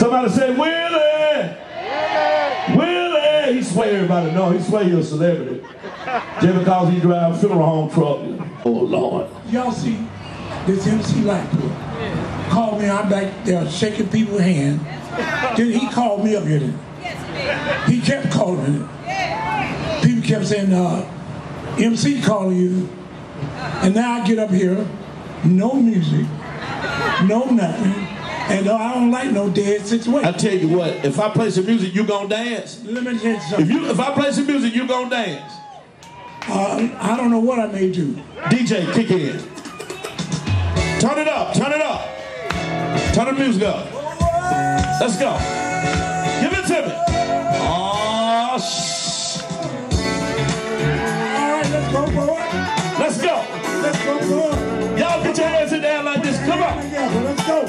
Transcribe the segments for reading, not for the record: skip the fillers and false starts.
Somebody say, Willie! Willie! Willie! He swear everybody know. He swear he's a celebrity. Just because he drive a funeral home truck. Oh, Lord. Y'all see this MC Lightfoot? Yeah. Called me. I'm back there shaking people's hands. Right. Then he called me up here. Then. Yes, he did. He kept calling it. Yeah. People kept saying, MC calling you. And now I get up here, no music, no nothing, and I don't like no dead situation. I tell you what, if I play some music, you gonna dance. Let me tell you something. If I play some music, you gonna dance. I don't know what I may do. DJ, kick in. Turn it up, turn it up. Turn the music up. Let's go. Give it to me. Oh, shh. All right, let's go for it. Let's go. Let's go, go. Y'all get your hands in the air like this. Come on. Let's go.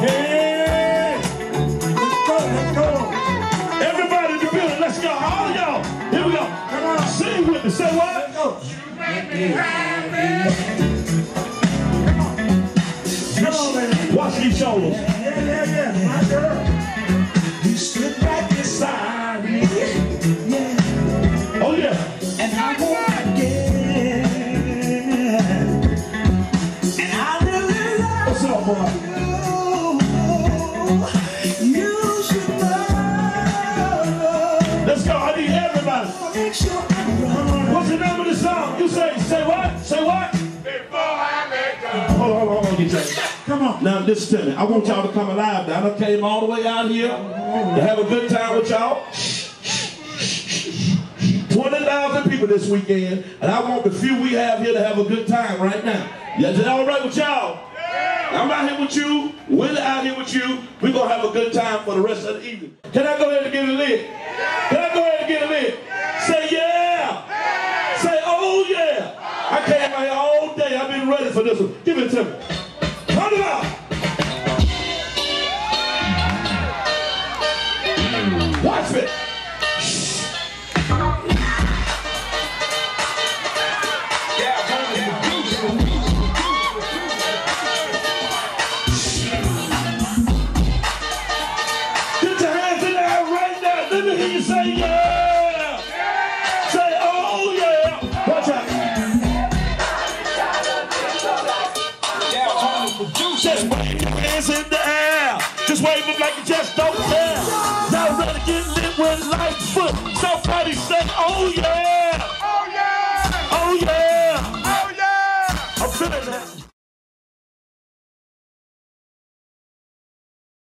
Hey. Let's go. Let's go. Everybody in the building, let's go. All of y'all. Here we go. Come on. Sing with me. Say what? Let's go. You make me happy. Come on. Come on, baby. Watch these shoulders. Yeah, yeah, yeah. My girl. You slip back inside me. Yeah. Oh, yeah. And I won't. What's the name of the song? You say what? Say what? Before I make up. Hold on, DJ. Come on. Now listen to me. I want y'all to come alive now. I came all the way out here to have a good time with y'all. 20,000 people this weekend, and I want the few we have here to have a good time right now. Is it all right with y'all? I'm out here with you. Willie out here with you. We're going to have a good time for the rest of the evening. Can I go ahead and get a lick? Can I go ahead and get a lick? Say yeah. Yeah! Say oh yeah! I came out here all day, I've been ready for this one. Give it to me. Turn it up! Watch me! Get your hands in the air right now, let me hear you say yeah! Just wave your hands in the air. Just wave them like you just don't care. Y'all ready to get lit with Lightfoot. Somebody say, oh yeah.